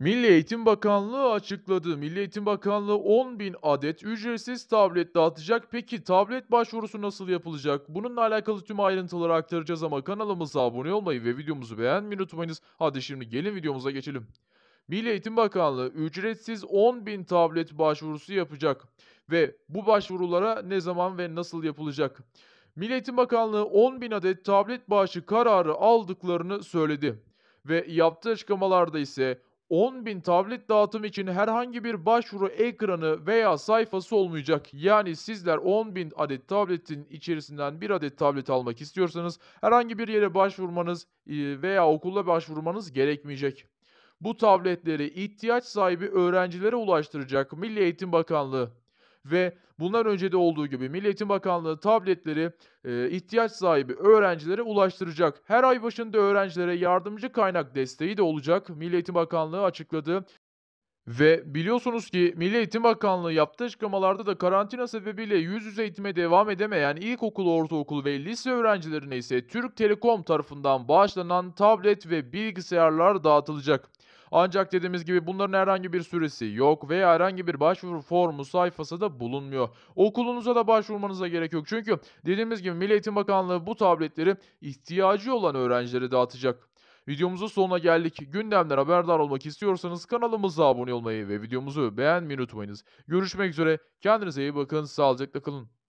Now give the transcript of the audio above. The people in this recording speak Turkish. Milli Eğitim Bakanlığı açıkladı. Milli Eğitim Bakanlığı 10.000 adet ücretsiz tablet dağıtacak. Peki tablet başvurusu nasıl yapılacak? Bununla alakalı tüm ayrıntıları aktaracağız ama kanalımıza abone olmayı ve videomuzu beğenmeyi unutmayınız. Hadi şimdi gelin videomuza geçelim. Milli Eğitim Bakanlığı ücretsiz 10.000 tablet başvurusu yapacak. Ve bu başvurulara ne zaman ve nasıl yapılacak? Milli Eğitim Bakanlığı 10.000 adet tablet bağışı kararı aldıklarını söyledi. Ve yaptığı açıklamalarda ise 10.000 tablet dağıtım için herhangi bir başvuru ekranı veya sayfası olmayacak. Yani sizler 10.000 adet tabletin içerisinden bir adet tablet almak istiyorsanız herhangi bir yere başvurmanız veya okula başvurmanız gerekmeyecek. Bu tabletleri ihtiyaç sahibi öğrencilere ulaştıracak Milli Eğitim Bakanlığı. Ve bundan önce de olduğu gibi Milli Eğitim Bakanlığı tabletleri ihtiyaç sahibi öğrencilere ulaştıracak. Her ay başında öğrencilere yardımcı kaynak desteği de olacak. Milli Eğitim Bakanlığı açıkladı. Ve biliyorsunuz ki Milli Eğitim Bakanlığı yaptığı açıklamalarda da karantina sebebiyle yüz yüze eğitime devam edemeyen ilkokul, ortaokul ve lise öğrencilerine ise Türk Telekom tarafından bağışlanan tablet ve bilgisayarlar dağıtılacak. Ancak dediğimiz gibi bunların herhangi bir süresi yok veya herhangi bir başvuru formu sayfası da bulunmuyor. Okulunuza da başvurmanıza gerek yok. Çünkü dediğimiz gibi Milli Eğitim Bakanlığı bu tabletleri ihtiyacı olan öğrencilere dağıtacak. Videomuzun sonuna geldik. Gündemden haberdar olmak istiyorsanız kanalımıza abone olmayı ve videomuzu beğenmeyi unutmayınız. Görüşmek üzere. Kendinize iyi bakın. Sağlıcakla kalın.